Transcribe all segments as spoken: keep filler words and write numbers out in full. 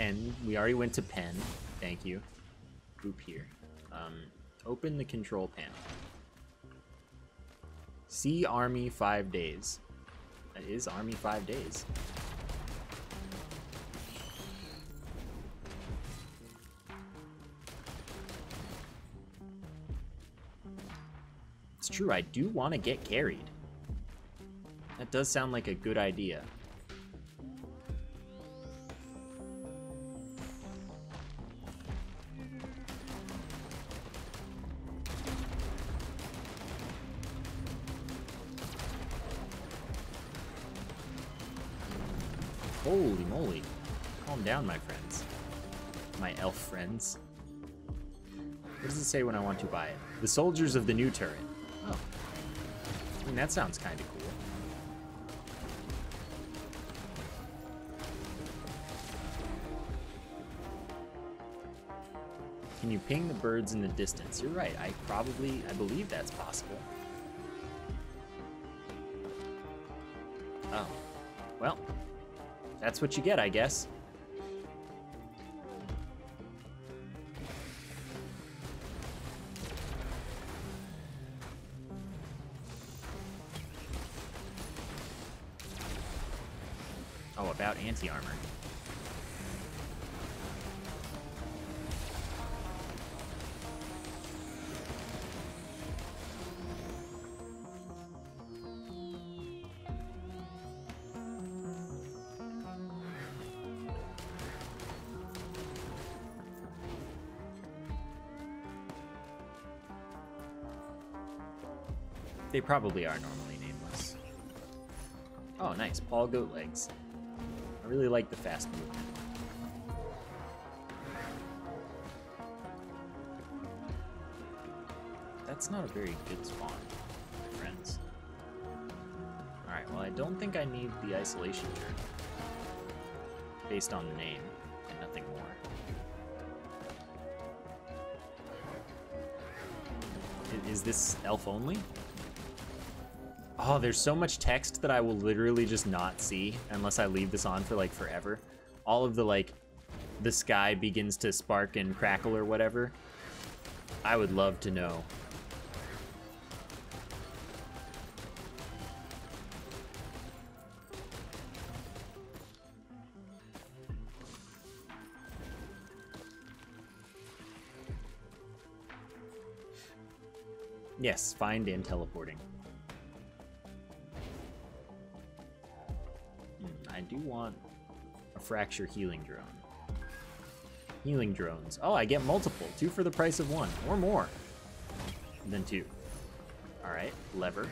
Penn. We already went to Penn. Thank you. Group here. Um, open the control panel. See Army five days. That is Army five days. It's true, I do want to get carried. That does sound like a good idea. Holy moly. Calm down, my friends. My elf friends. What does it say when I want to buy it? The soldiers of the new turret. Oh. I mean, that sounds kind of cool. Can you ping the birds in the distance? You're right. I probably, I believe that's possible. Oh. Well. That's what you get, I guess. Oh, about anti-armor. They probably are normally nameless. Oh, nice. Paul Goat Legs. I really like the fast movement. That's not a very good spawn, my friends. Alright, well, I don't think I need the isolation journal. Based on the name and nothing more. Is this elf only? Oh, there's so much text that I will literally just not see unless I leave this on for like forever. All of the like, the sky begins to spark and crackle or whatever. I would love to know. Yes, find and teleporting. I do want a fracture healing drone. Healing drones. Oh, I get multiple. Two for the price of one. Or more. And then two. Alright, lever.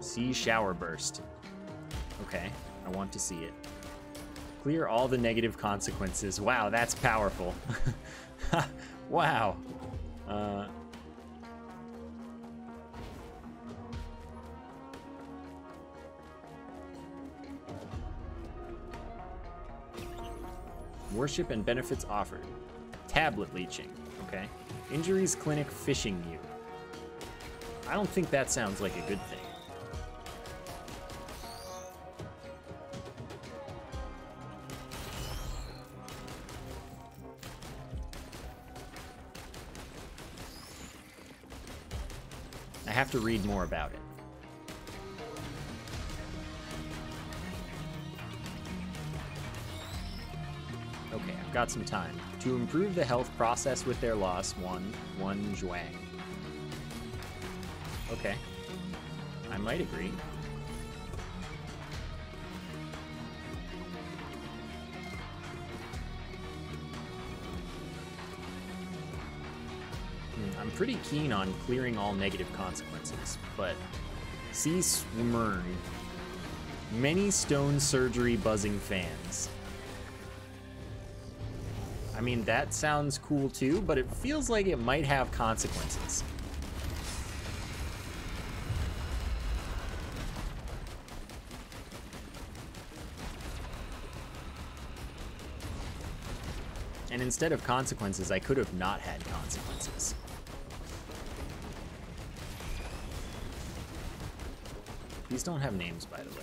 See shower burst. Okay, I want to see it. Clear all the negative consequences. Wow, that's powerful. Wow. Uh, worship and benefits offered. Tablet leeching. Okay. Injuries clinic fishing you. I don't think that sounds like a good thing. I have to read more about it. Okay, I've got some time. To improve the health process with their loss, one, one Zhuang. Okay. I might agree. Pretty keen on clearing all negative consequences, but see Swimern. Many stone surgery buzzing fans. I mean, that sounds cool too, but it feels like it might have consequences. and instead of consequences, I could have not had consequences. These don't have names, by the way.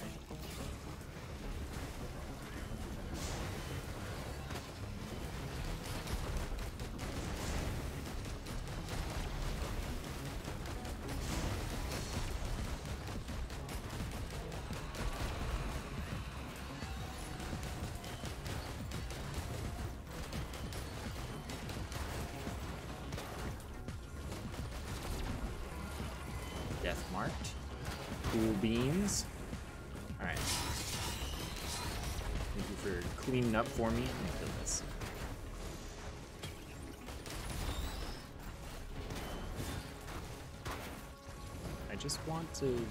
Death marked. Cool beans. Alright. Thank you for cleaning up for me. Let me kill this. I just want to...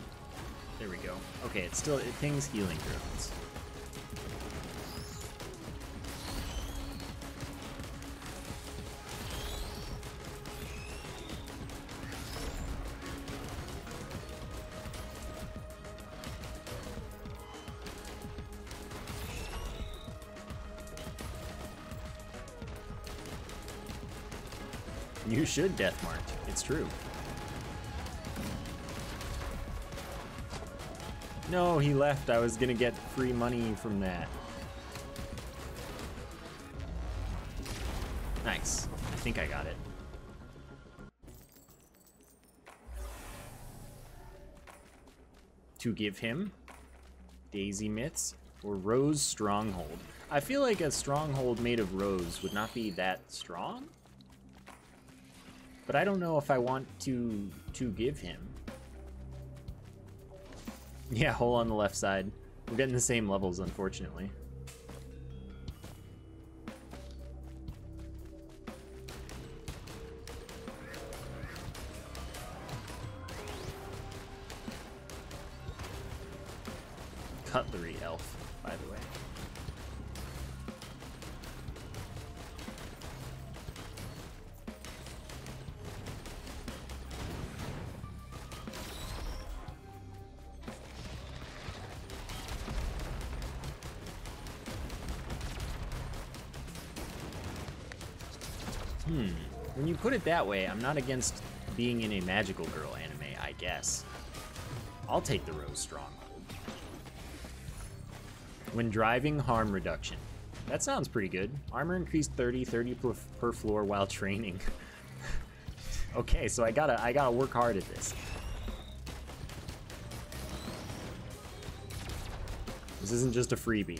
There we go. Okay, it's still... It pings healing drones. You should death mark. It's true. No, he left. I was gonna get free money from that. Nice. I think I got it. To give him Daisy Mitts or Rose Stronghold. I feel like a stronghold made of rose would not be that strong. But I don't know if I want to to give him. Yeah, hole on the left side. We're getting the same levels, unfortunately. Cutlery elf, by the way. Hmm, when you put it that way, I'm not against being in a magical girl anime, I guess. I'll take the Rose Stronghold. When driving, harm reduction. That sounds pretty good. Armor increased thirty, thirty per, per floor while training. Okay, so I gotta, I gotta work hard at this. This isn't just a freebie.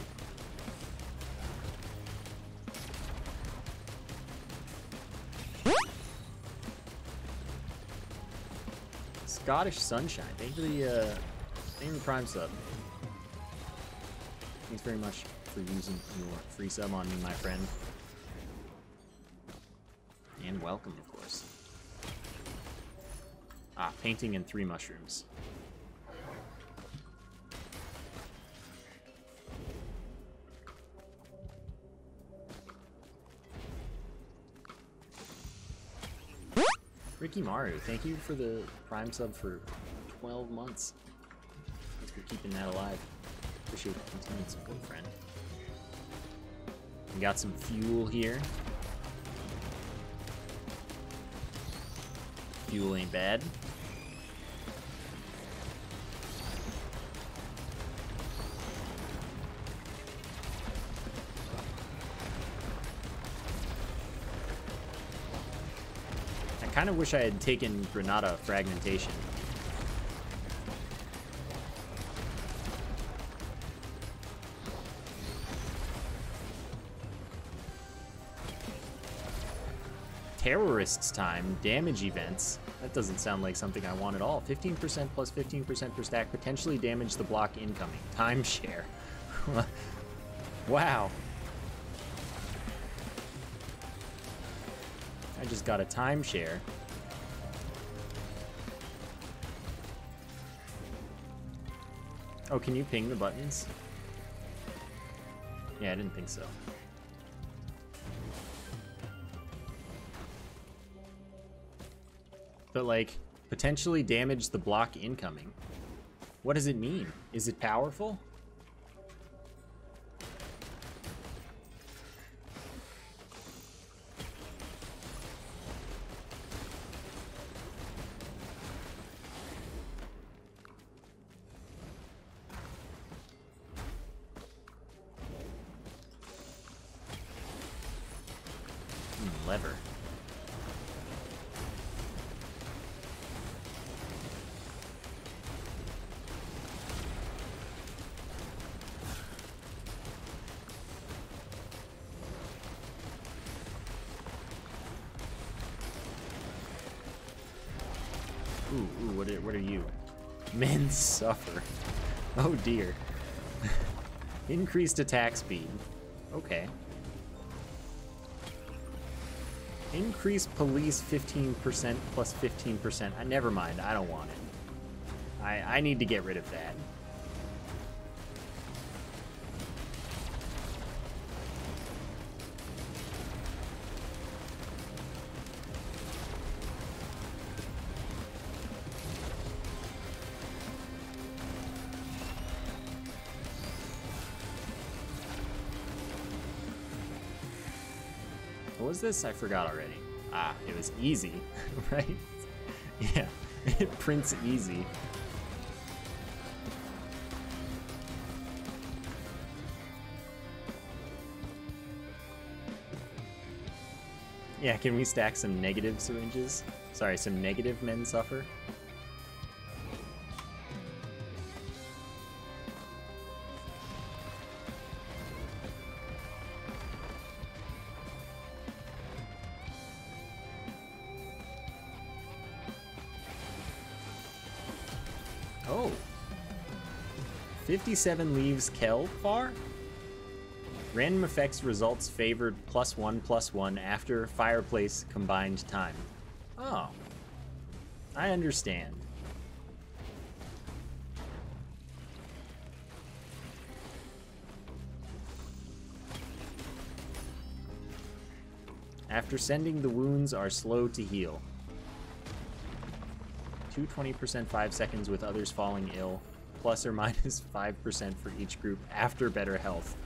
Scottish Sunshine. Thank you for the, uh, thank you for the Prime sub. Thanks very much for using your free sub on me, my friend. And welcome, of course. Ah, painting and three mushrooms. Ricky Maru, thank you for the Prime sub for twelve months. Thanks for keeping that alive. Appreciate the continued support, friend. We got some fuel here. Fuel ain't bad. I kind of wish I had taken Granada Fragmentation. Terrorists time, damage events. That doesn't sound like something I want at all. fifteen percent plus fifteen percent per stack, potentially damage the block incoming. Timeshare. Wow. I just got a timeshare. Oh, can you ping the buttons? Yeah, I didn't think so. But like, potentially damage the block incoming. What does it mean? Is it powerful? clever. Ooh, ooh, what are, what are you? Men suffer. Oh dear. Increased attack speed. Okay. Increase police fifteen percent plus fifteen percent. Uh, never mind, I don't want it. I, I need to get rid of that. What was this? I forgot already. Ah, it was easy, right? Yeah, it prints easy. Yeah, can we stack some negative syringes? Sorry, some negative men suffer? fifty-seven leaves Kel far? Random effects results favored plus one plus one after fireplace combined time. Oh, I understand. After sending, the wounds are slow to heal. two twenty percent five seconds with others falling ill. Plus or minus five percent for each group after better health.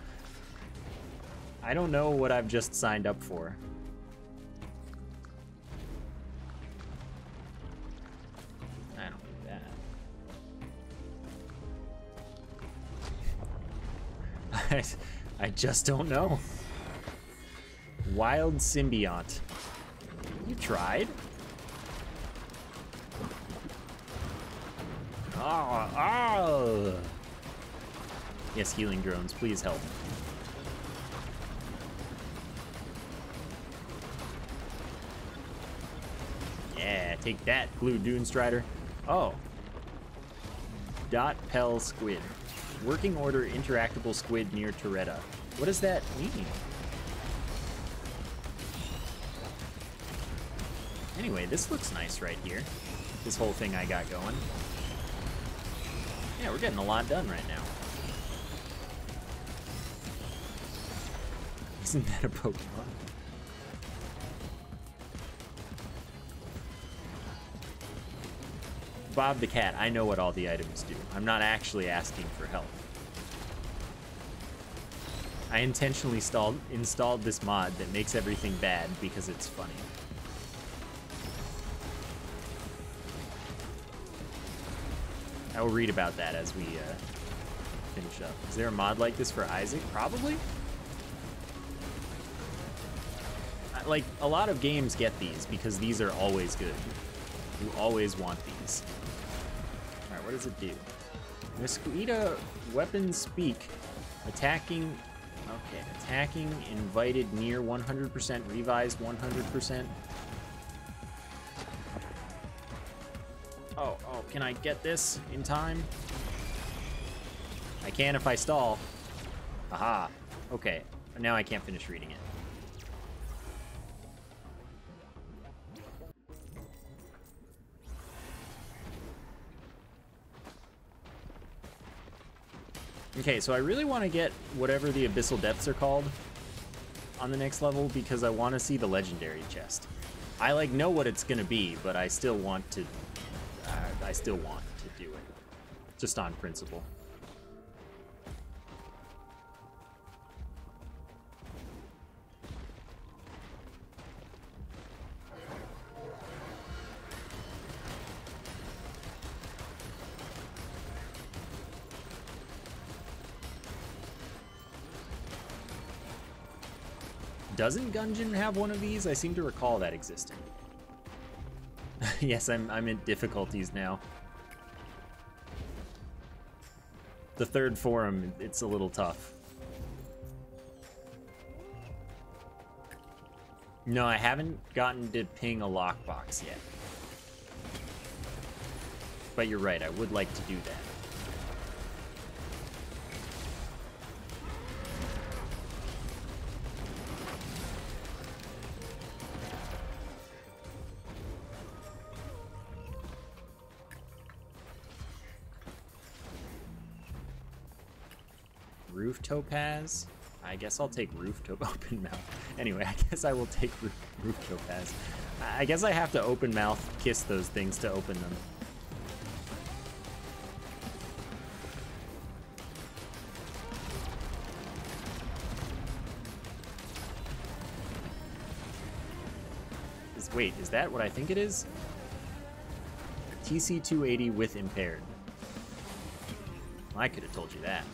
I don't know what I've just signed up for. I don't need that. I, I just don't know. Wild Symbiont. You tried. Ah, ah. Yes, healing drones, please help. Yeah, take that, Blue Dune Strider. Oh. Dot Pel Squid. Working order interactable squid near Toretta. What does that mean? Anyway, this looks nice right here. This whole thing I got going. Yeah, we're getting a lot done right now. Isn't that a Pokemon? Bob the Cat, I know what all the items do. I'm not actually asking for help. I intentionally installed, installed this mod that makes everything bad because it's funny. I will read about that as we uh, finish up. Is there a mod like this for Isaac? Probably. I, like, a lot of games get these because these are always good. You always want these. All right, what does it do? Mesquita weapons speak. Attacking, okay. Attacking, invited near one hundred percent, revised one hundred percent. Oh, oh, can I get this in time? I can if I stall. Aha. Okay, now I can't finish reading it. Okay, so I really want to get whatever the Abyssal Depths are called on the next level because I want to see the Legendary chest. I, like, know what it's going to be, but I still want to... I still want to do it, just on principle. Doesn't Gungeon have one of these? I seem to recall that existed. Yes, I'm, I'm in difficulties now. The third forum, it's a little tough. No, I haven't gotten to ping a lockbox yet. But you're right, I would like to do that. Roof topaz? I guess I'll take roof topaz. Open mouth. Anyway, I guess I will take roof, roof topaz. I guess I have to open mouth kiss those things to open them. Is, wait, is that what I think it is? T C two eighty with impaired. Well, I could have told you that.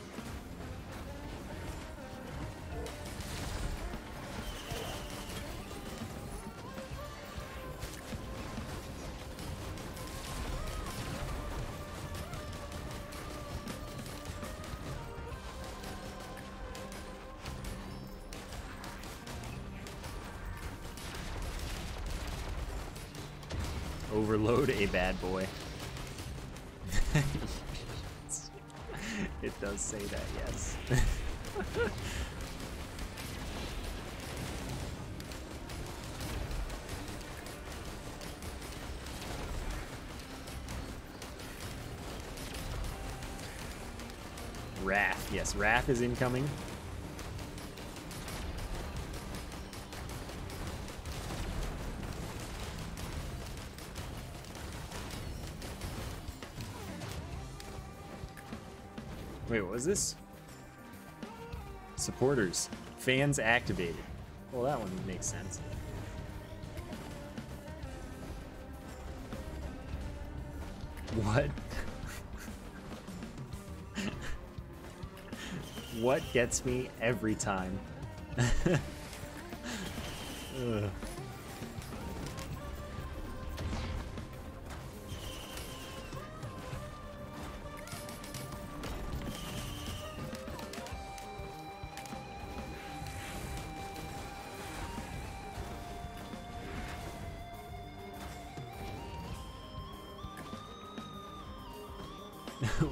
Overload a bad boy. It does say that, yes. Wrath, yes, Wrath is incoming. Wait, what was this? Supporters. Fans activated. Well, that one makes sense. What? What gets me every time? Ugh.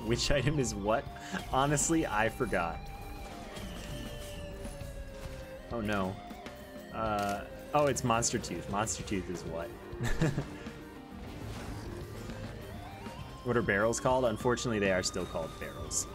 Which item is what? Honestly, I forgot. Oh no. Uh, oh, it's Monster Tooth. Monster Tooth is what? What are barrels called? Unfortunately, they are still called barrels.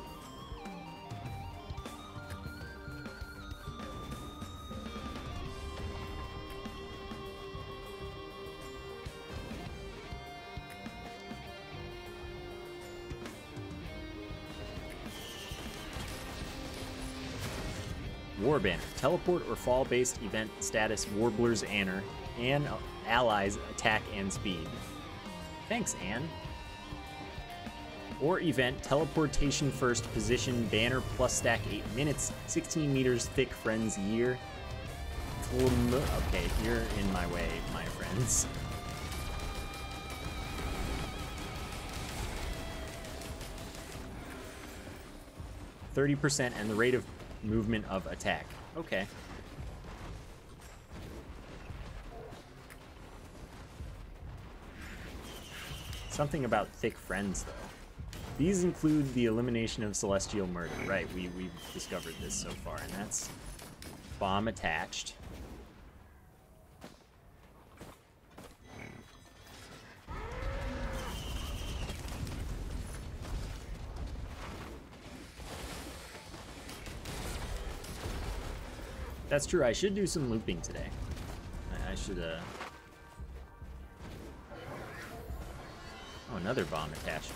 Banner. Teleport or fall based event status Warbler's Anner and allies attack and speed. Thanks, Anne. Or event teleportation first position banner plus stack eight minutes, sixteen meters thick friends year. Okay, you're in my way, my friends. thirty percent and the rate of movement of attack. Okay. Something about thick friends, though. These include the elimination of celestial murder. Right, we, we've discovered this so far, and that's bomb attached. That's true, I should do some looping today. I, I should, uh... Oh, another bomb attached.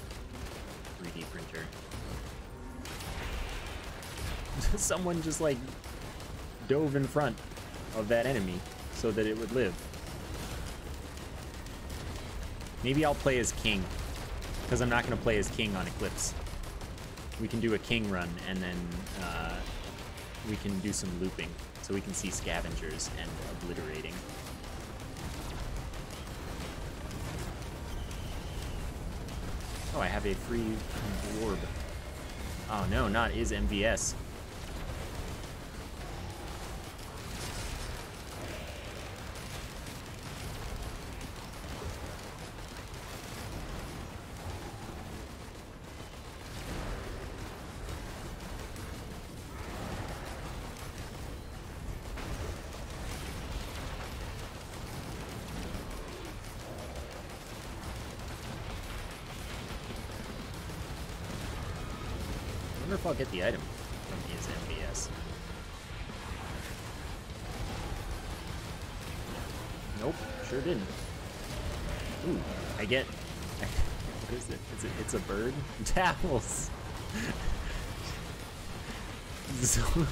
three D printer. Someone just, like, dove in front of that enemy so that it would live. Maybe I'll play as King, because I'm not going to play as King on Eclipse. We can do a King run and then, uh... we can do some looping, so we can see scavengers and obliterating. Oh, I have a free orb. Oh no, not is M V S. I wonder if I'll get the item from his M V S. Nope, sure didn't. Ooh, I get... What is it? Is it it's a bird? Towels! Zul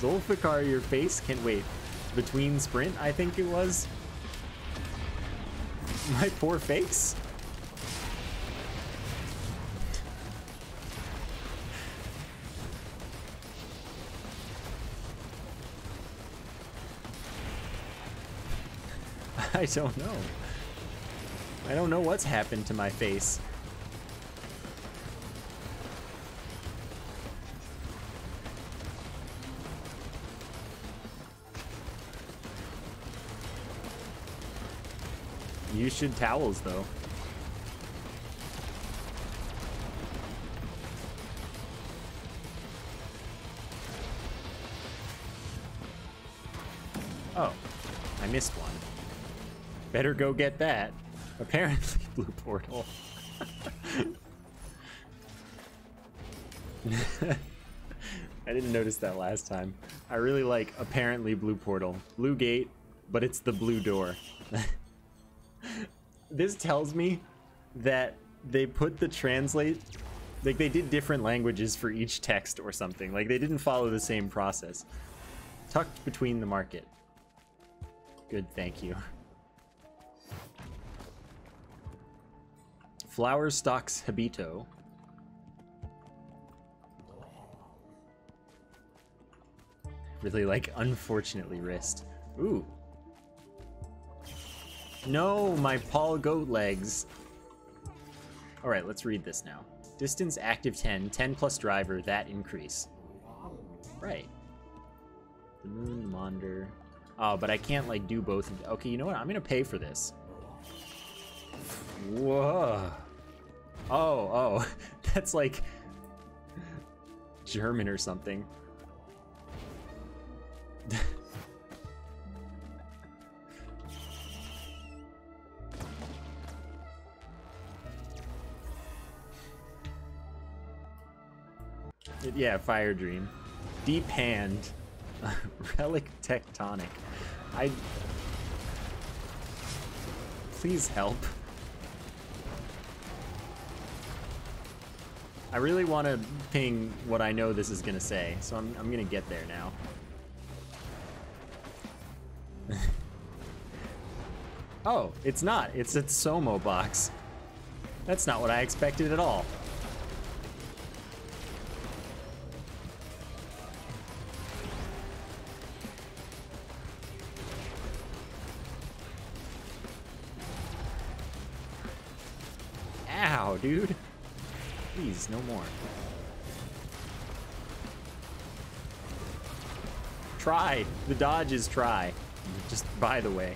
Zulfikar, your face can wait. Between sprint, I think it was. My poor face? I don't know. I don't know what's happened to my face. You should towels, though. Oh, I missed one. Better go get that. Apparently, blue portal. I didn't notice that last time. I really like apparently blue portal. Blue gate, but it's the blue door. This tells me that they put the translate, like they did different languages for each text or something. Like they didn't follow the same process. Tucked between the market. Good, thank you. Flower stalks Habito. Really like unfortunately wrist. Ooh. No, my Paul goat legs. All right, let's read this now. Distance active ten, ten plus driver, that increase. Right. The moon monitor. Oh, but I can't like do both. Okay, you know what? I'm gonna pay for this. Whoa. Oh, oh. That's like German or something. Yeah, Fire Dream. Deep Hand. Relic Tectonic. I... Please help. I really want to ping what I know this is going to say, so I'm, I'm going to get there now. Oh, it's not. It's a Somo box. That's not what I expected at all. Ow, dude. Please, no more. Try. The dodge is try. Just by the way.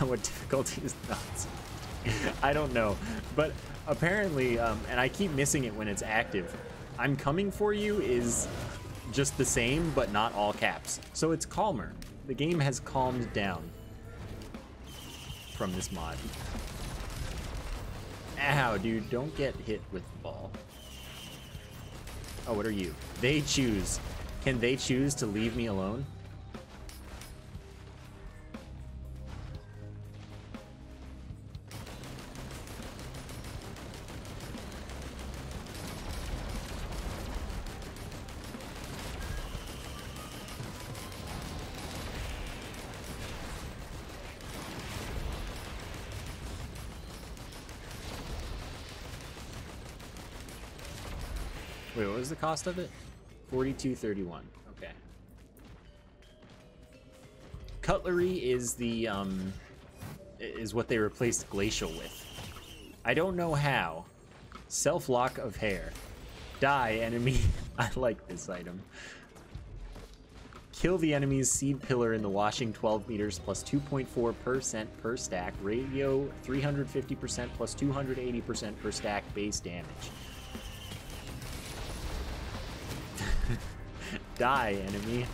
What difficulty is that? I don't know. But apparently, um, and I keep missing it when it's active, I'm coming for you is just the same, but not all caps. So it's calmer. The game has calmed down from this mod. Ow, dude, don't get hit with the ball. Oh, what are you? They choose. Can they choose to leave me alone? Wait, what was the cost of it? forty-two thirty-one. Okay. Cutlery is the um is what they replaced Glacial with. I don't know how. Self lock of hair. Die enemy. I like this item. Kill the enemy's seed pillar in the washing twelve meters plus two point four percent per stack. Radio three hundred fifty percent plus two hundred eighty percent per stack base damage. Die, enemy.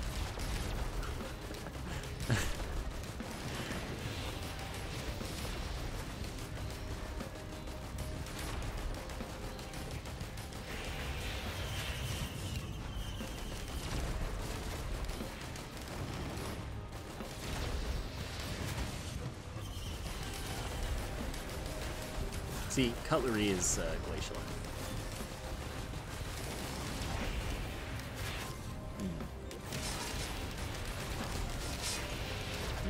See, cutlery is uh, glacial. Mm.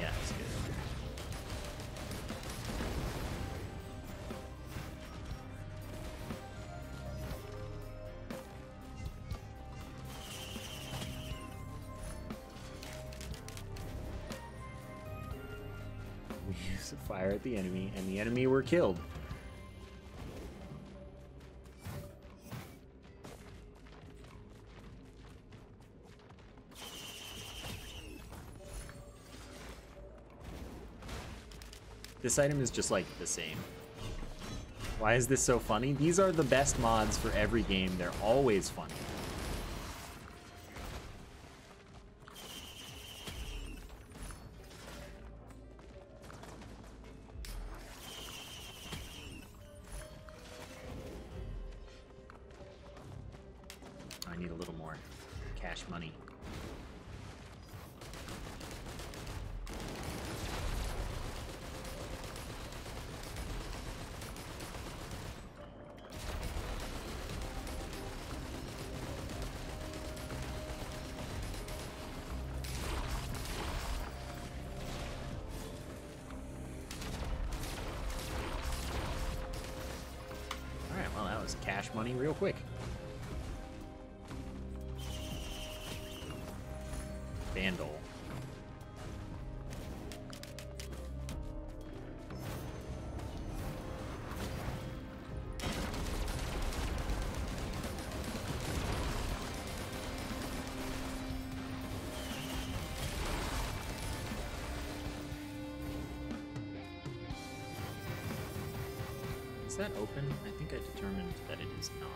Yeah, that's good. We used to fire at the enemy, and the enemy were killed. This item is just like the same. Why is this so funny? These are the best mods for every game. They're always funny. I need a little more cash money. Cash money real quick. Vandal. Is that open? I think I determined that it is not.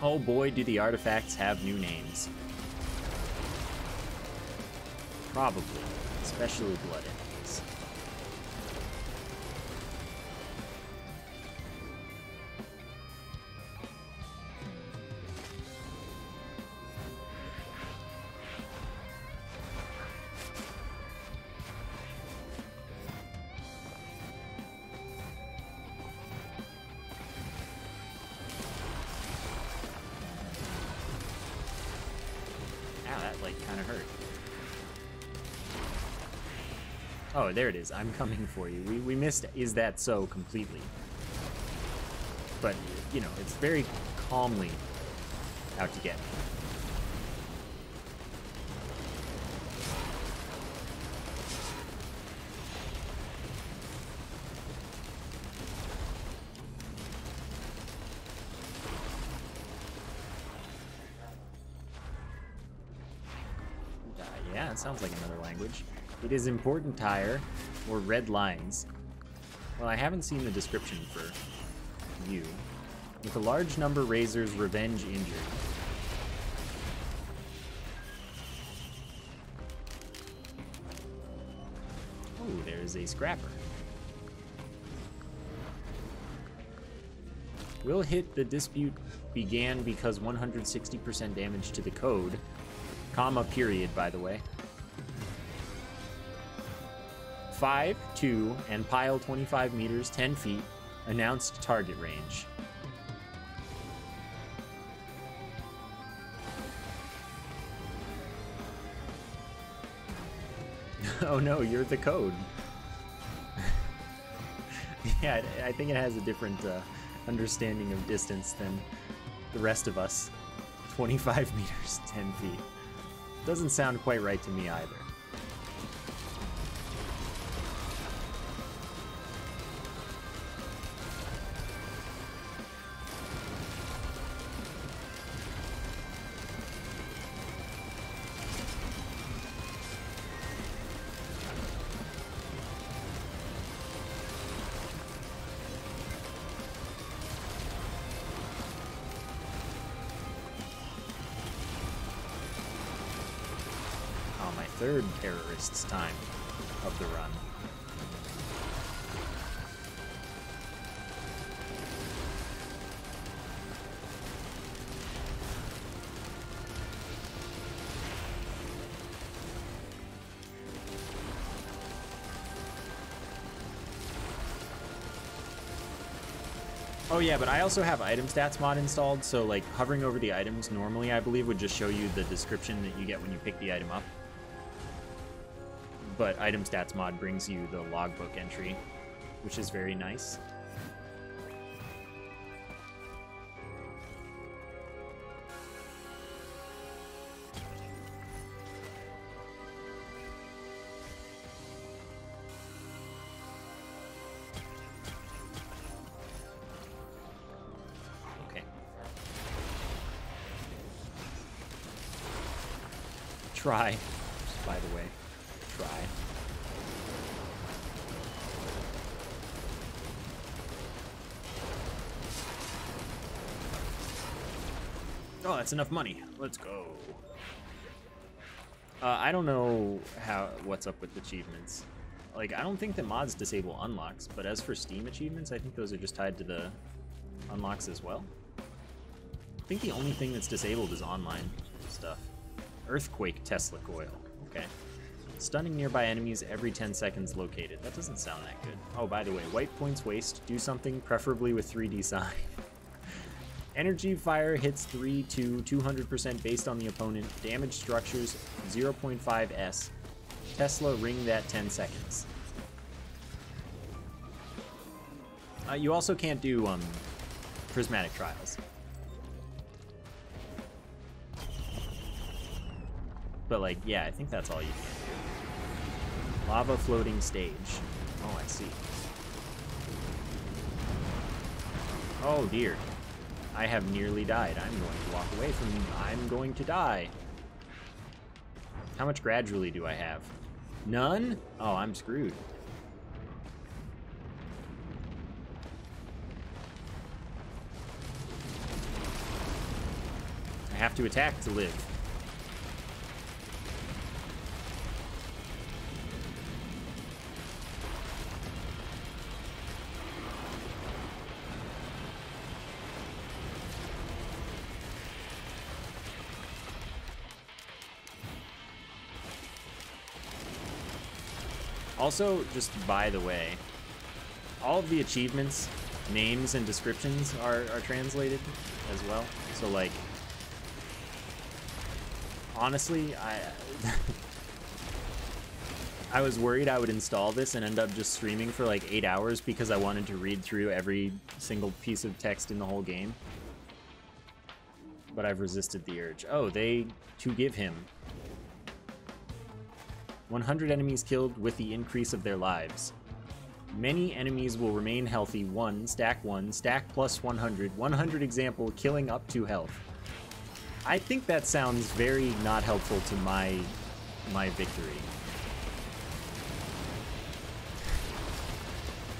Oh boy, do the artifacts have new names. Probably, especially blood enemies. Oh, there it is. I'm coming for you. We, we missed Is That So completely. But, you know, it's very calmly out to get me. Uh, yeah, it sounds like another language. It is important tire, or red lines. Well, I haven't seen the description for you. With a large number razors, revenge injured. Oh, there is a scrapper. Will hit the dispute began because one hundred sixty percent damage to the code, comma period, by the way. five, two, and pile twenty-five meters, ten feet, announced target range. Oh no, you're the code. Yeah, I think it has a different uh, understanding of distance than the rest of us. twenty-five meters, ten feet. Doesn't sound quite right to me either. Third terrorist's time of the run. Oh yeah, but I also have item stats mod installed, so like hovering over the items normally I believe would just show you the description that you get when you pick the item up. But item stats mod brings you the logbook entry, which is very nice. Okay. Try, by the way. Try. Oh, that's enough money. Let's go. Uh, I don't know how what's up with achievements. Like, I don't think that mods disable unlocks, but as for Steam achievements, I think those are just tied to the unlocks as well. I think the only thing that's disabled is online stuff. Earthquake Tesla coil. Okay. Stunning nearby enemies every ten seconds located. That doesn't sound that good. Oh, by the way, white points waste. Do something, preferably with three D sign. Energy fire hits three to two hundred percent based on the opponent. Damage structures zero point five S. Tesla ring that ten seconds. Uh, you also can't do um, prismatic trials. But like, yeah, I think that's all you can do. Lava floating stage. Oh, I see. Oh dear. I have nearly died. I'm going to walk away from you. I'm going to die. How much gradually do I have? None? Oh, I'm screwed. I have to attack to live. Also, just by the way, all of the achievements, names, and descriptions are, are translated as well. So, like, honestly, I I was worried I would install this and end up just streaming for like eight hours because I wanted to read through every single piece of text in the whole game. But I've resisted the urge. Oh, they to give him. one hundred enemies killed with the increase of their lives. Many enemies will remain healthy. one, stack one, stack plus one hundred. one hundred example, killing up to health. I think that sounds very not helpful to my, my victory.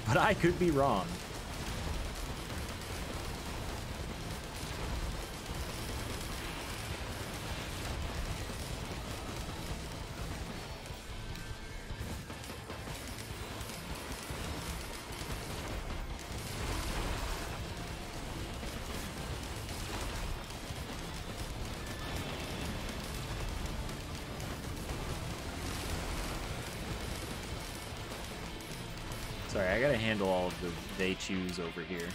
But I could be wrong. Sorry, I gotta handle all of the they choose over here.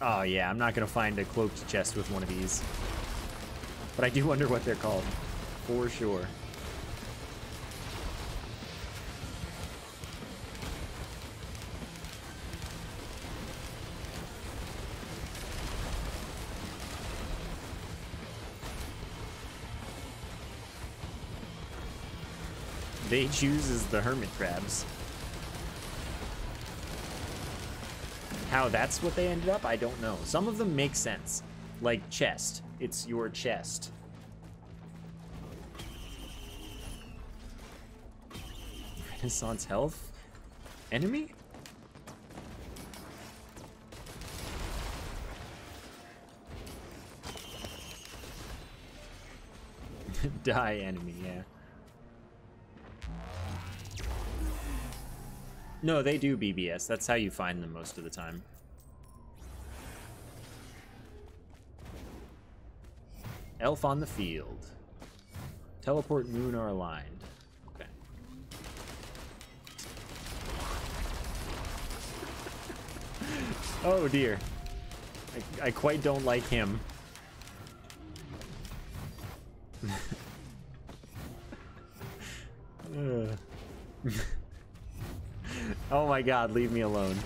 Oh yeah, I'm not gonna find a cloaked chest with one of these. But I do wonder what they're called, for sure. they choose is the hermit crabs. How that's what they ended up, I don't know. Some of them make sense, like chest. It's your chest. Renaissance health? Enemy? Die enemy, yeah. No, they do B B S. That's how you find them most of the time. Elf on the field. Teleport moon are aligned. Okay. Oh dear. I, I quite don't like him. Oh my god, leave me alone.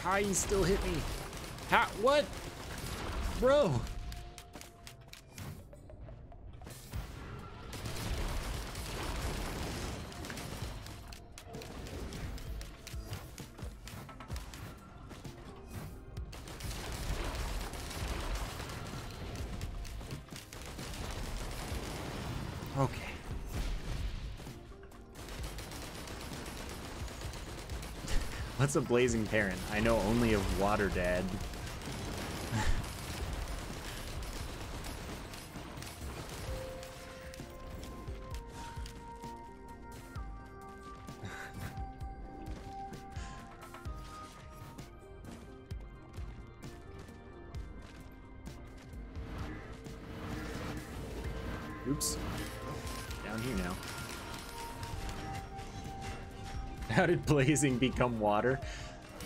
How you still hit me? How? What? Bro! What's a blazing parent? I know only of water, Dad. Oops. Down here now. How did blazing become water?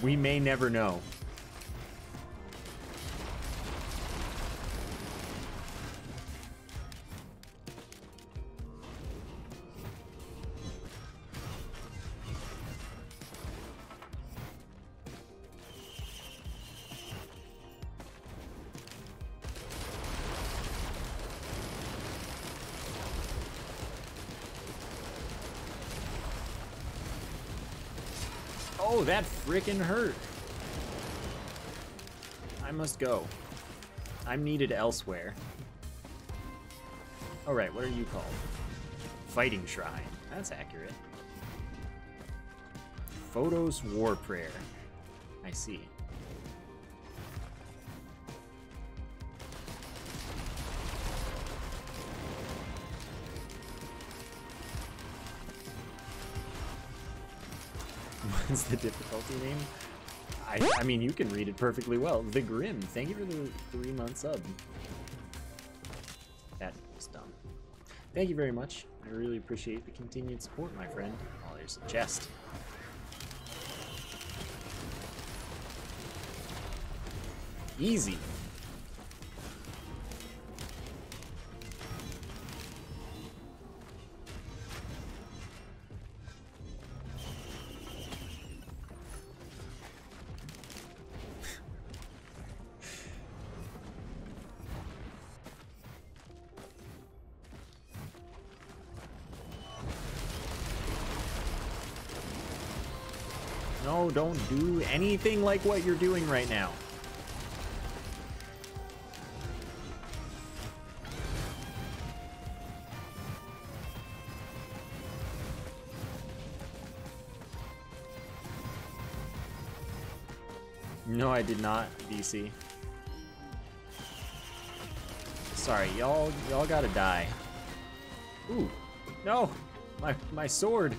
We may never know. That frickin' hurt. I must go. I'm needed elsewhere. Alright, what are you called? Fighting Shrine. That's accurate. Photos War Prayer. I see. What's the difficulty name? I, I mean, you can read it perfectly well. The Grim, thank you for the three month sub. That was dumb. Thank you very much. I really appreciate the continued support, my friend. Oh, there's a chest. Easy. No, don't do anything like what you're doing right now. No, I did not, D C. Sorry, y'all y'all gotta die. Ooh, no, my, my sword.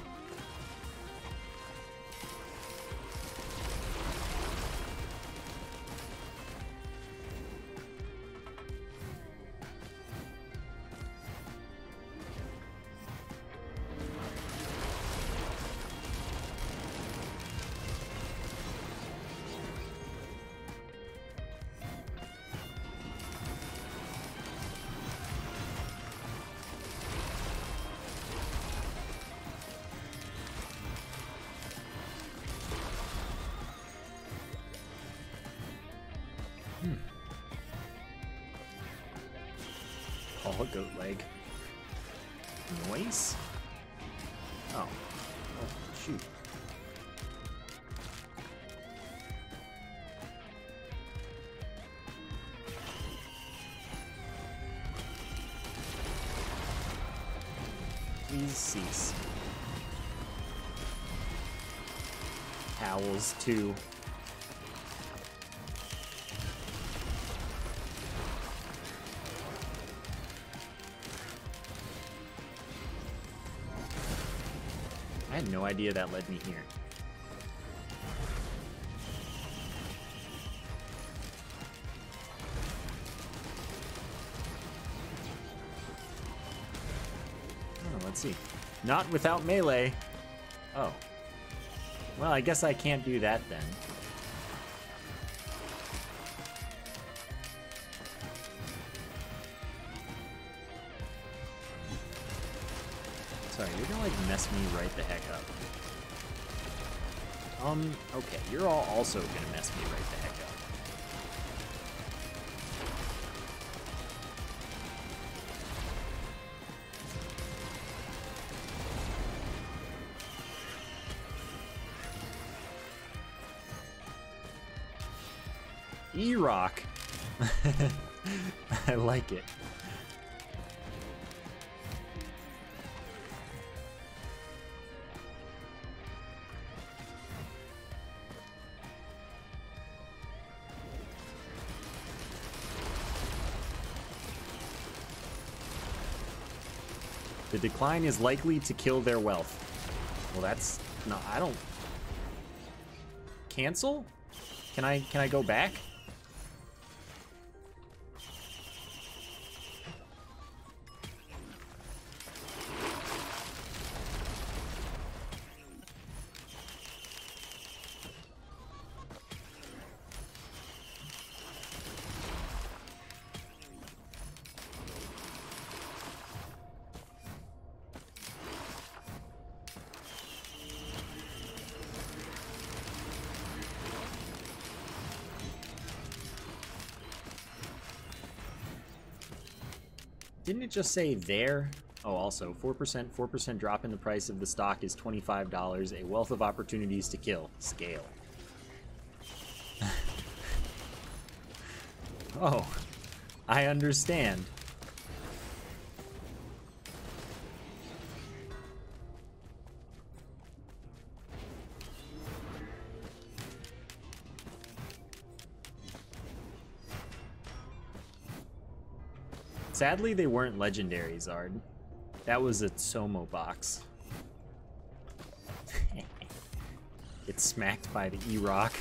Oh, goat leg. Noise? Oh. Oh, shoot. Please cease. Owls, too. I had no idea that led me here. Oh, let's see. Not without melee. Oh. Well, I guess I can't do that then. Sorry, you're gonna like mess me right the heck up. Um, okay, you're all also gonna mess me right the heck up. E-Rock. I like it. The decline is likely to kill their wealth. Well, that's no, I don't. Cancel? Can I can I go back? Didn't it just say there? Oh, also, four percent, four percent drop in the price of the stock is twenty-five dollars, a wealth of opportunities to kill. Scale. Oh, I understand. Sadly, they weren't legendary, Zard. That was a Tsomo box. It's smacked by the E-Rock.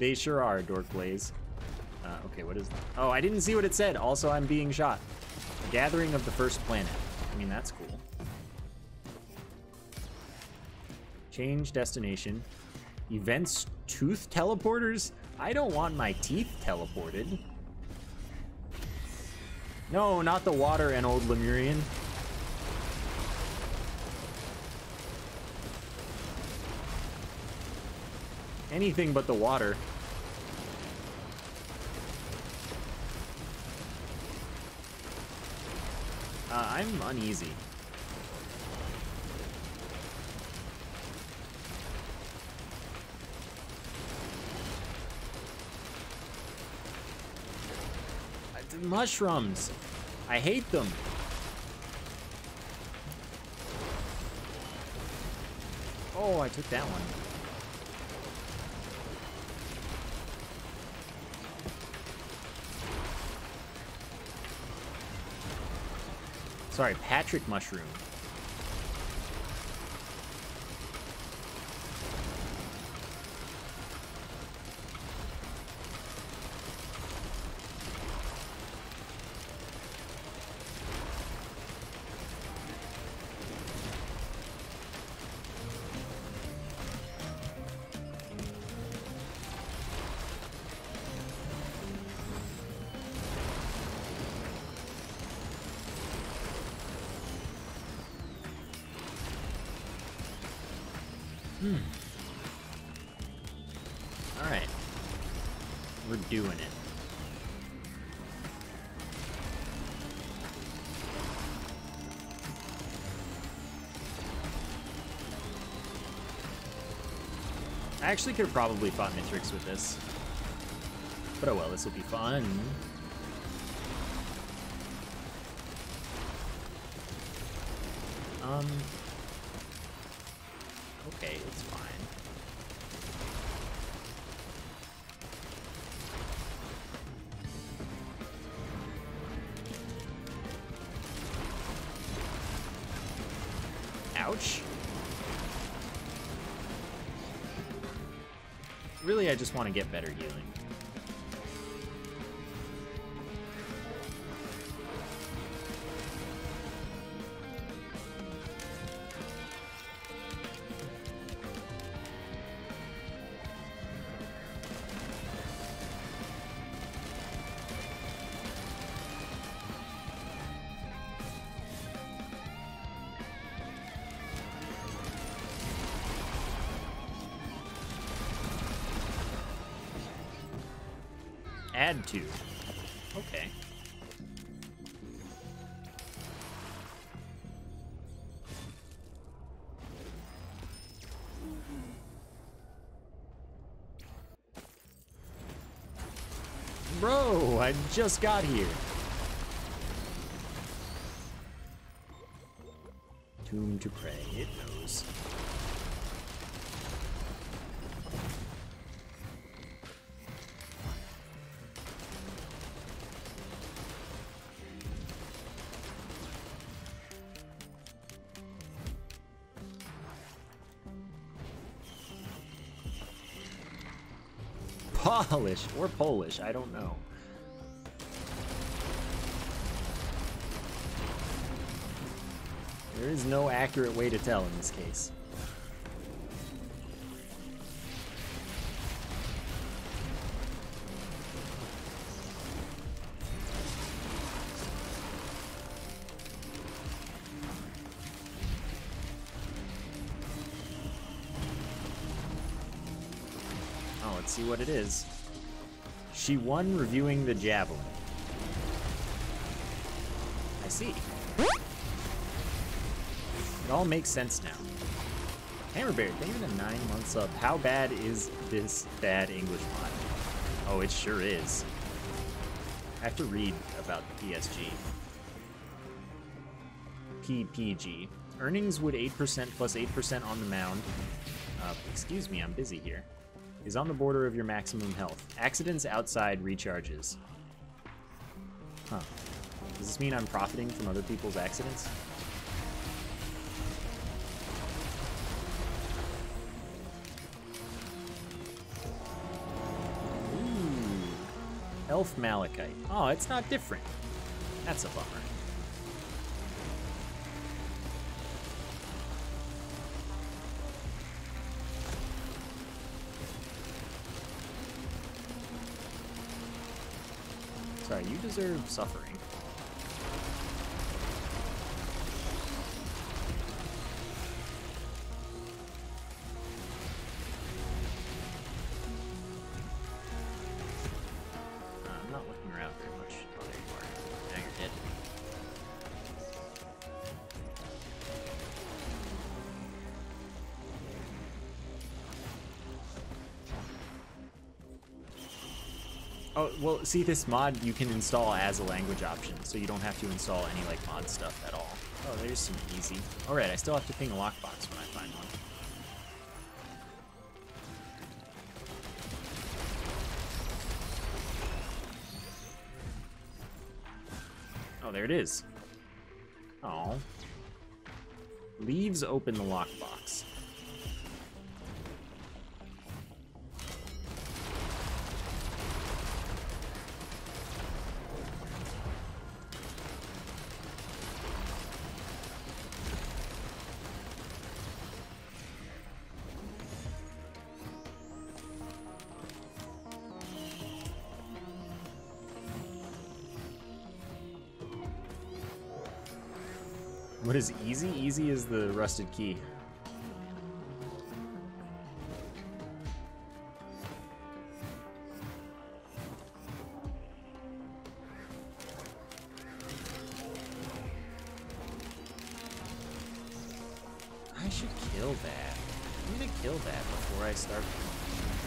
They sure are, Dorkblaze. Uh, okay, what is that? Oh, I didn't see what it said. Also, I'm being shot. A gathering of the first planet. I mean, that's cool. Change destination. Events tooth teleporters? I don't want my teeth teleported. No, not the water and old Lemurian. Anything but the water. Uh, I'm uneasy. Mushrooms. I hate them. Oh, I took that one. Sorry, Patrick mushroom. Hmm. Alright. We're doing it. I actually could probably fought Mithrix with this. But oh well, this will be fun. Um. Okay, it's fine. Ouch. Really, I just want to get better healing. Add to. Okay. Bro, I just got here. Tomb to Prey, it knows. Polish or Polish, I don't know. There is no accurate way to tell in this case. See what it is. She won reviewing the javelin. I see. It all makes sense now. Hammerberry, they've been nine months up. How bad is this bad English mod? Oh, it sure is. I have to read about P S G. P P G. Earnings would eight percent plus eight percent on the mound. Uh, excuse me, I'm busy here. Is on the border of your maximum health. Accidents outside recharges. Huh. Does this mean I'm profiting from other people's accidents? Ooh. Elf Malachite. Oh, it's not different. That's a bummer. Sorry, you deserve suffering. Uh, I'm not looking around very much. Oh, there you are. Now you're dead. Oh, well, see, this mod you can install as a language option, so you don't have to install any, like, mod stuff at all. Oh, there's some easy. All right, I still have to ping a lockbox when I find one. Oh, there it is. Oh. Leaves open the lockbox. What is easy? Easy is the rusted key. kill that. I need to kill that before I start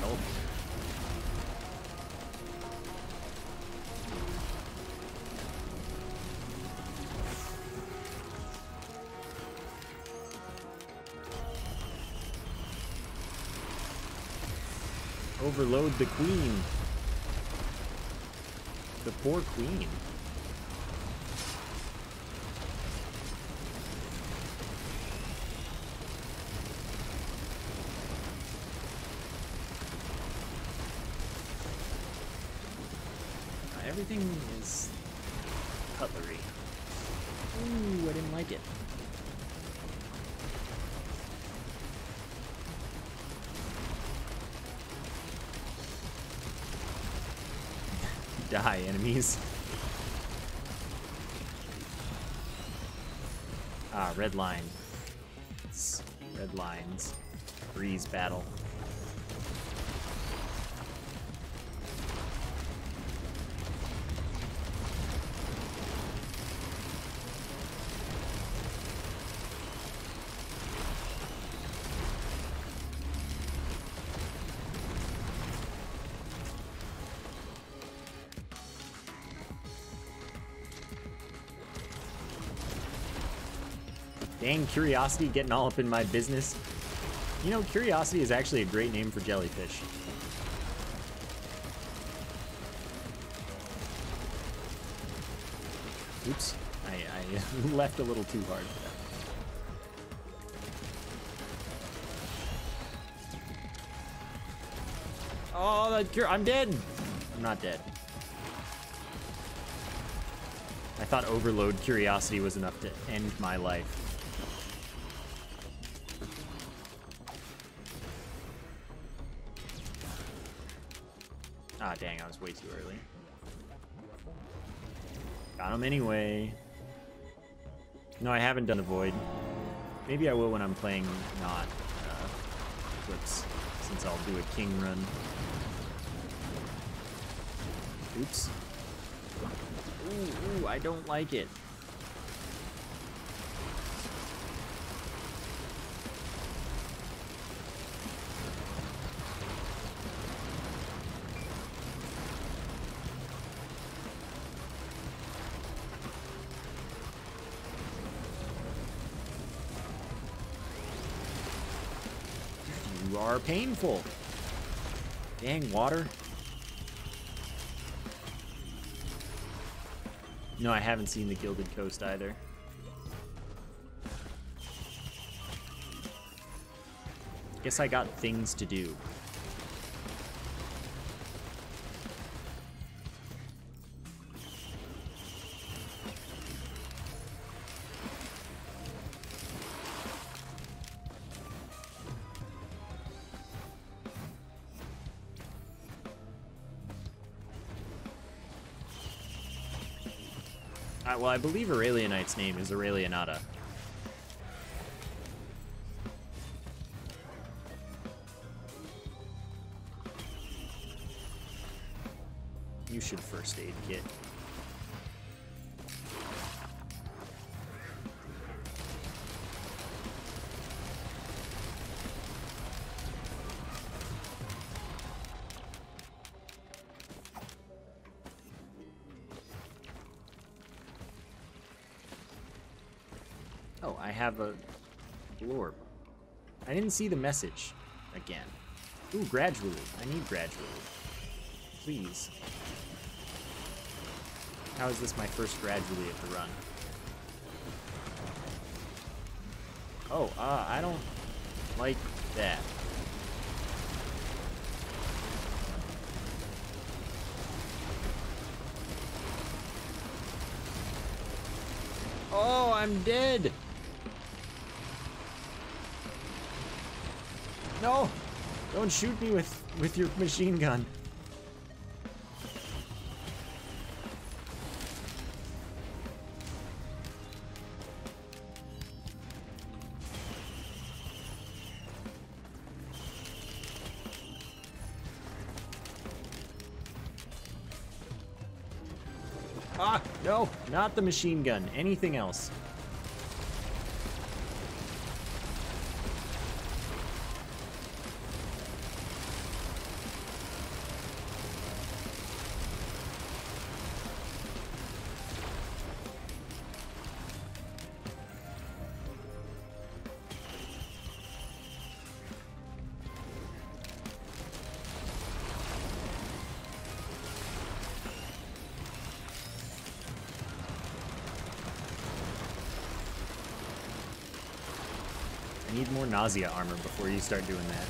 helping. Overload the queen. The poor queen. Everything is cutlery. Ooh, I didn't like it. Die, enemies. Ah, red line. It's red lines. Breeze battle. Dang, Curiosity getting all up in my business. You know, Curiosity is actually a great name for jellyfish. Oops, I, I left a little too hard for that. Oh, that cure, I'm dead. I'm not dead. I thought Overload Curiosity was enough to end my life. Ah, dang, I was way too early. Got him anyway. No, I haven't done the void. Maybe I will when I'm playing not uh, Eclipse, since I'll do a king run. Oops. Ooh, ooh, I don't like it. Are painful. Dang, water. No, I haven't seen the Gilded Coast either. Guess I got things to do. Well, I believe Aurelianite's name is Aurelianata. You should first aid kit. Have a lorb. I didn't see the message again. Ooh, gradually. I need gradually. Please. How is this my first gradually of the run? Oh, uh, I don't like that. Oh, I'm dead. No! Don't shoot me with, with your machine gun. Ah, no, not the machine gun, anything else. need more nausea armor before you start doing that.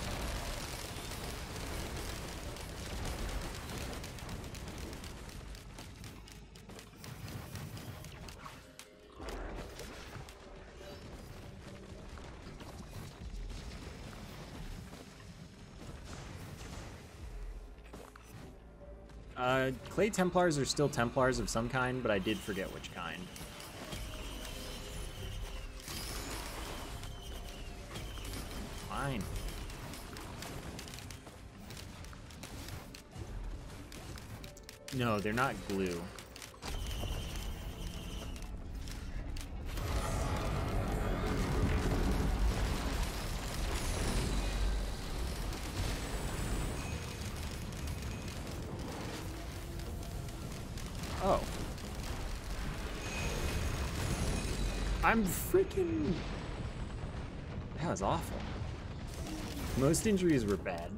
Uh, Clay Templars are still Templars of some kind, but I did forget which kind. Fine. No, they're not glue. Oh. I'm freaking... That was awful. Most injuries were bad.